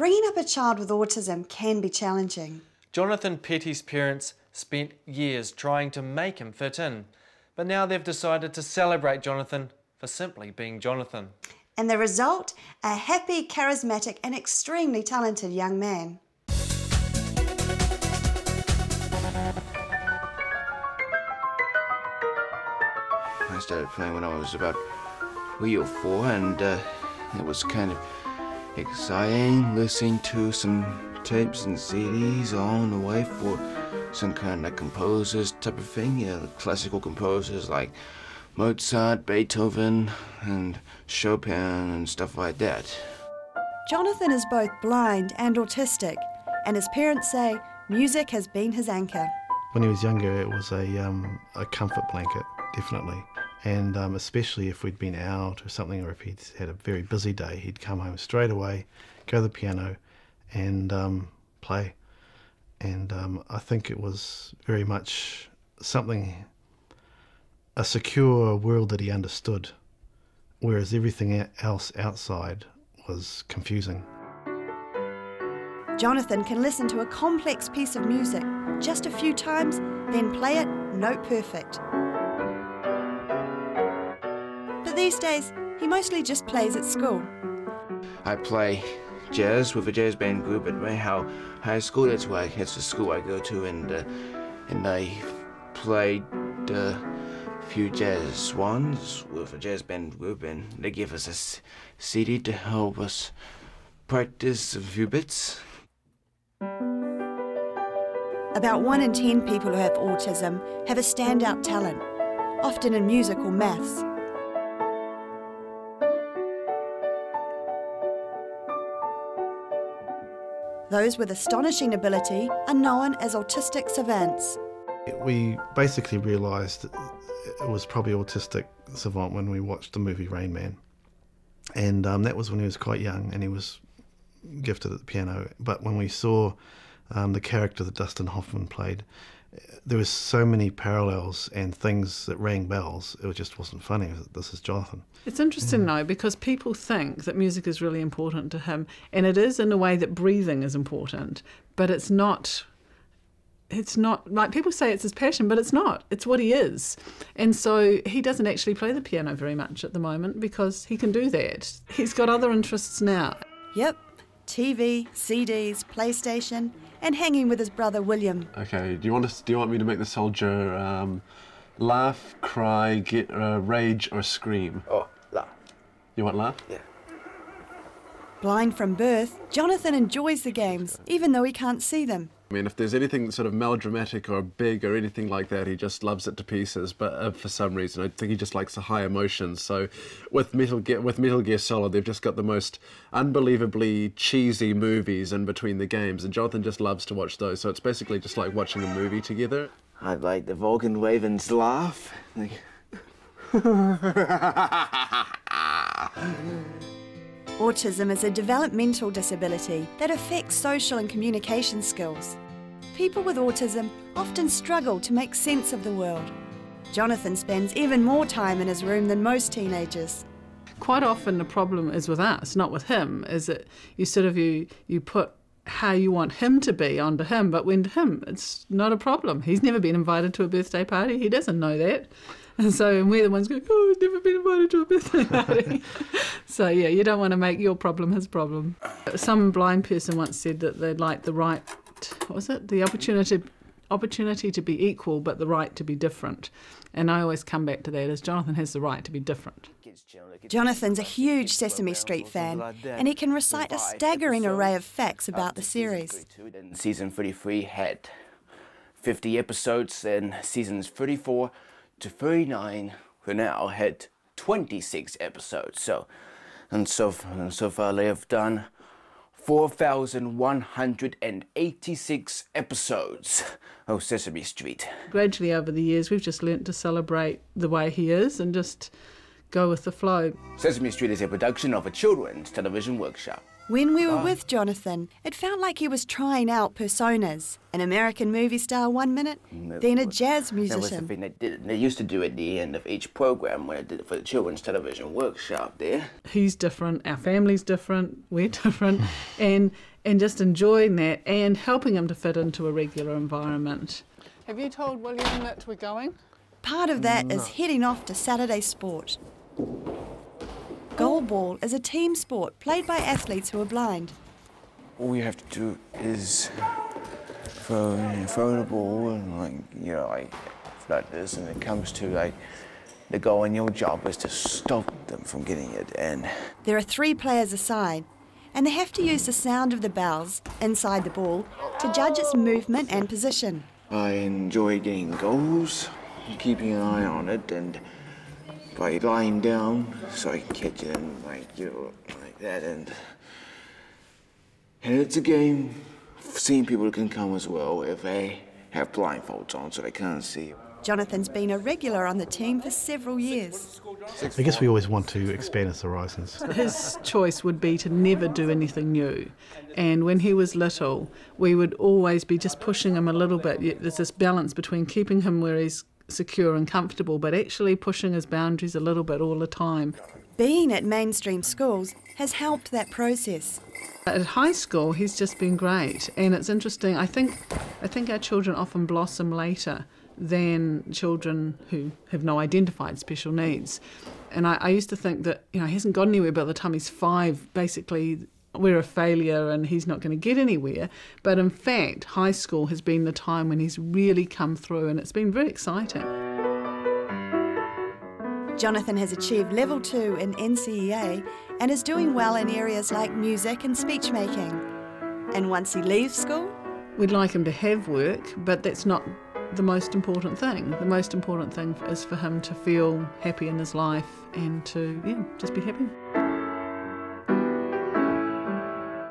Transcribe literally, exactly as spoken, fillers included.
bringing up a child with autism can be challenging. Jonathan Petty's parents spent years trying to make him fit in, but now they've decided to celebrate Jonathan for simply being Jonathan. And the result? A happy, charismatic and extremely talented young man. I started playing when I was about three or four, and uh, it was kind of exciting listening to some tapes and C Ds on the way for some kind of composers type of thing, you know, classical composers like Mozart, Beethoven, and Chopin and stuff like that. Jonathan is both blind and autistic, and his parents say music has been his anchor. When he was younger, it was a, um, a comfort blanket, definitely. And um, especially if we'd been out or something, or if he'd had a very busy day, he'd come home straight away, go to the piano and um, play. And um, I think it was very much something, a secure world that he understood, whereas everything else outside was confusing. Jonathan can listen to a complex piece of music just a few times, then play it note perfect. But these days, he mostly just plays at school. I play jazz with a jazz band group at Mayhew High School. That's why that's the school I go to, and uh, and I played uh, a few jazz swans with a jazz band group, and they gave us a C D to help us practice a few bits. About one in ten people who have autism have a standout talent, often in music or maths. Those with astonishing ability are known as autistic savants. We basically realised it was probably autistic savant when we watched the movie Rain Man. And um, that was when he was quite young and he was gifted at the piano. But when we saw um, the character that Dustin Hoffman played, there was so many parallels and things that rang bells, it just wasn't funny. This is Jonathan. It's interesting, yeah. Though, because people think that music is really important to him, and it is in a way that breathing is important, but it's not, it's not, like people say it's his passion, but it's not, it's what he is. And so he doesn't actually play the piano very much at the moment because he can do that. He's got other interests now. Yep. T V, C Ds, PlayStation, and hanging with his brother William. Okay, do you want us? Do you want me to make the soldier um, laugh, cry, get, uh, rage, or scream? Oh, laugh. You want laugh? Yeah. Blind from birth, Jonathan enjoys the games, even though he can't see them. I mean, if there's anything sort of melodramatic or big or anything like that, he just loves it to pieces. But uh, for some reason, I think he just likes the high emotions. So with Metal Gear, with Metal Gear Solid, they've just got the most unbelievably cheesy movies in between the games, and Jonathan just loves to watch those. So it's basically just like watching a movie together. I like the Vulcan Raven's laugh. Autism is a developmental disability that affects social and communication skills. People with autism often struggle to make sense of the world. Jonathan spends even more time in his room than most teenagers. Quite often the problem is with us, not with him, is that you sort of, you, you put how you want him to be onto him, but when to him, it's not a problem. He's never been invited to a birthday party, he doesn't know that. And so we're the ones going, oh, he's never been invited to a birthday party. So, yeah, you don't want to make your problem his problem. Some blind person once said that they'd like the right, what was it? The opportunity, opportunity to be equal, but the right to be different. And I always come back to that as Jonathan has the right to be different. Jonathan's a huge Sesame Street fan, and he can recite a staggering array of facts about the series. Season thirty-three had fifty episodes, and seasons thirty-four to thirty-nine who now had twenty-six episodes. So, and so, and so far they have done four thousand one hundred eighty-six episodes of Sesame Street. Gradually over the years we've just learnt to celebrate the way he is and just go with the flow. Sesame Street is a production of a children's television workshop. When we were oh. with Jonathan, it felt like he was trying out personas. An American movie star one minute, no, then a jazz musician. That was the thing they did. They used to do at the end of each program when I did it for the children's television workshop there. He's different, our family's different, we're different, and, and just enjoying that and helping him to fit into a regular environment. Have you told William that we're going? Part of that no. is heading off to Saturday sport. Goalball is a team sport played by athletes who are blind. All we have to do is throw, you know, throw the ball and, like, you know, like, like this, and it comes to, like, the goal, and your job is to stop them from getting it in. There are three players a side, and they have to use the sound of the bells inside the ball to judge its movement and position. I enjoy getting goals, keeping an eye on it, and by lying down, so I catch it and, like, you know, like that, and and it's a game seeing people can come as well if they have blindfolds on so they can't see. Jonathan's been a regular on the team for several years. I guess we always want to expand his horizons. His choice would be to never do anything new. And when he was little, we would always be just pushing him a little bit. There's this balance between keeping him where he's secure and comfortable, but actually pushing his boundaries a little bit all the time. Being at mainstream schools has helped that process. At high school, he's just been great. And it's interesting, I think, I think our children often blossom later than children who have no identified special needs. And I, I used to think that, you know, he hasn't got anywhere by the time he's five. Basically, we're a failure and he's not going to get anywhere. But in fact, high school has been the time when he's really come through, and it's been very exciting. Jonathan has achieved level two in N C E A and is doing well in areas like music and speech making. And once he leaves school? We'd like him to have work, but that's not the most important thing. The most important thing is for him to feel happy in his life and to, yeah, just be happy.